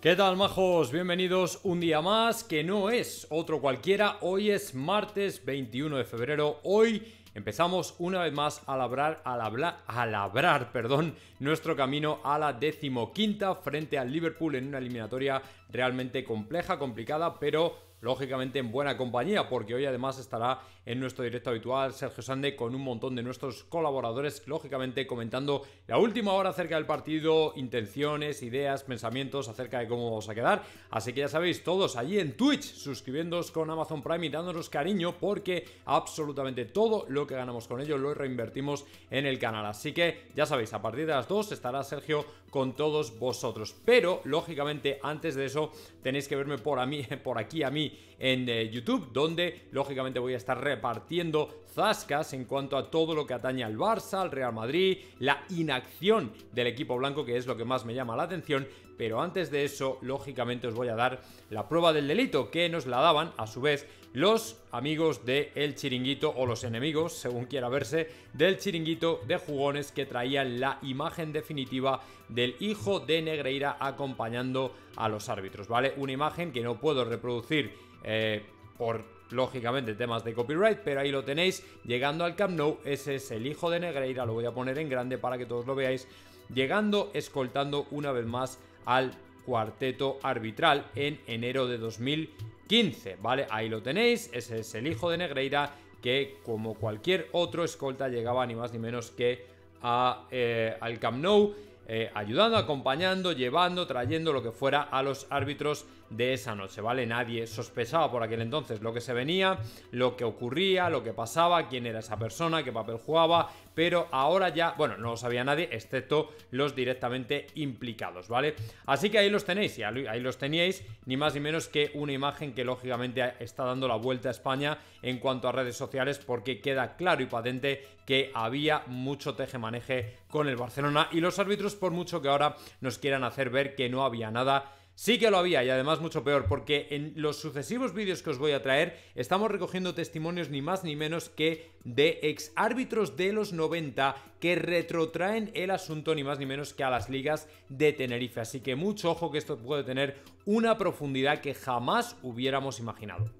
¿Qué tal, majos? Bienvenidos un día más, que no es otro cualquiera. Hoy es martes 21 de febrero. Hoy empezamos una vez más a labrar nuestro camino a la 15ª frente al Liverpool en una eliminatoria realmente compleja, complicada, pero lógicamente en buena compañía, porque hoy además estará en nuestro directo habitual Sergio Sande con un montón de nuestros colaboradores, lógicamente comentando la última hora acerca del partido, intenciones, ideas, pensamientos acerca de cómo vamos a quedar. Así que ya sabéis, todos allí en Twitch, suscribiéndoos con Amazon Prime y dándonos cariño, porque absolutamente todo lo que ganamos con ello lo reinvertimos en el canal. Así que ya sabéis, a partir de las 2 estará Sergio con todos vosotros. Pero lógicamente antes de eso tenéis que verme por aquí a mí en YouTube, donde lógicamente voy a estar repartiendo zascas en cuanto a todo lo que atañe al Barça, al Real Madrid, la inacción del equipo blanco, que es lo que más me llama la atención. Pero antes de eso, lógicamente os voy a dar la prueba del delito, que nos la daban a su vez los amigos de El Chiringuito, o los enemigos, según quiera verse, del Chiringuito de Jugones, que traían la imagen definitiva del hijo de Negreira acompañando a los árbitros, ¿vale? Una imagen que no puedo reproducir por lógicamente temas de copyright, pero ahí lo tenéis, llegando al Camp Nou. Ese es el hijo de Negreira, lo voy a poner en grande para que todos lo veáis, llegando, escoltando una vez más al cuarteto arbitral en enero de 2015, ¿vale? Ahí lo tenéis, ese es el hijo de Negreira, que como cualquier otro escolta llegaba ni más ni menos que al Camp Nou, ayudando, acompañando, llevando, trayendo lo que fuera a los árbitros de esa noche, ¿vale? Nadie sospechaba por aquel entonces lo que se venía, lo que ocurría, lo que pasaba, quién era esa persona, qué papel jugaba, pero ahora ya, bueno, no lo sabía nadie, excepto los directamente implicados, ¿vale? Así que ahí los tenéis, y ahí los teníais, ni más ni menos que una imagen que lógicamente está dando la vuelta a España en cuanto a redes sociales, porque queda claro y patente que había mucho tejemaneje con el Barcelona, y los árbitros, por mucho que ahora nos quieran hacer ver que no había nada, sí que lo había, y además mucho peor, porque en los sucesivos vídeos que os voy a traer estamos recogiendo testimonios ni más ni menos que de ex árbitros de los 90 que retrotraen el asunto ni más ni menos que a las ligas de Tenerife. Así que mucho ojo, que esto puede tener una profundidad que jamás hubiéramos imaginado.